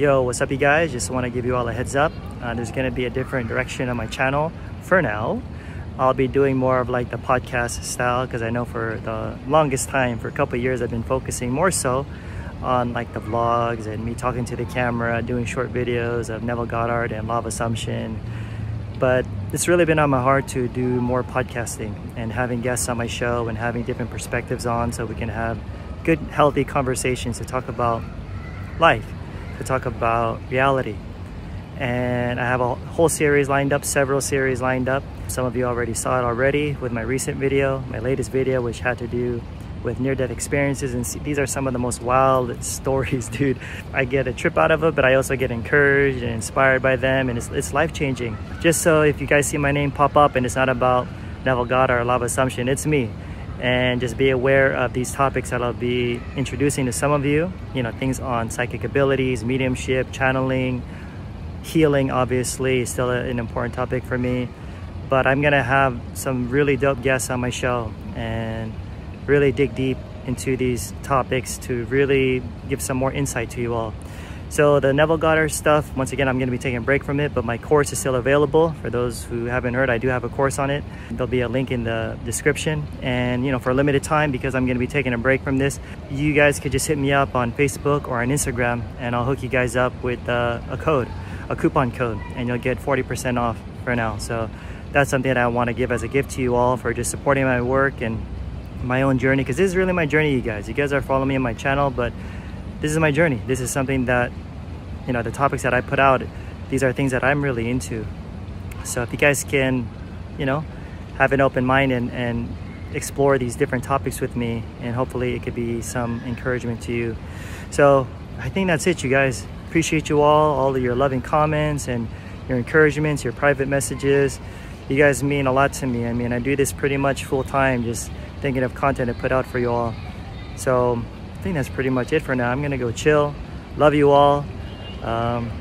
Yo, what's up you guys? Just want to give you all a heads up. There's going to be a different direction on my channel for now. I'll be doing more of like the podcast style, because I know for the longest time, for a couple of years, I've been focusing more so on like the vlogs and me talking to the camera, doing short videos of Neville Goddard and Law of Assumption. But it's really been on my heart to do more podcasting and having guests on my show and having different perspectives on, so we can have good, healthy conversations to talk about life, to talk about reality. And I have a whole series lined up, several series lined up. Some of you already saw it already with my recent video, my latest video, which had to do with near-death experiences. And these are some of the most wild stories, dude. I get a trip out of it, but I also get encouraged and inspired by them, and it's life-changing. Just so if you guys see my name pop up and it's not about Neville Goddard or Law of Assumption, it's me. And just be aware of these topics that I'll be introducing to some of you. You know, things on psychic abilities, mediumship, channeling, healing, obviously, is still an important topic for me. But I'm gonna have some really dope guests on my show and really dig deep into these topics to really give some more insight to you all. So the Neville Goddard stuff, once again, I'm going to be taking a break from it, but my course is still available. For those who haven't heard, I do have a course on it. There'll be a link in the description. And, you know, for a limited time, because I'm going to be taking a break from this, you guys could just hit me up on Facebook or on Instagram, and I'll hook you guys up with a coupon code, and you'll get 40% off for now. So that's something that I want to give as a gift to you all for just supporting my work and my own journey, because this is really my journey, you guys. You guys are following me on my channel, but this is my journey. This is something that, you know, the topics that I put out, these are things that I'm really into. So if you guys can, you know, have an open mind and explore these different topics with me, and hopefully it could be some encouragement to you. So I think that's it, you guys. Appreciate you all of your loving comments and your encouragements, your private messages. You guys mean a lot to me. I mean, I do this pretty much full time, just thinking of content to put out for you all. So I think that's pretty much it for now. I'm gonna go chill. Love you all.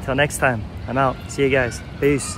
Till next time, I'm out. See you guys. Peace.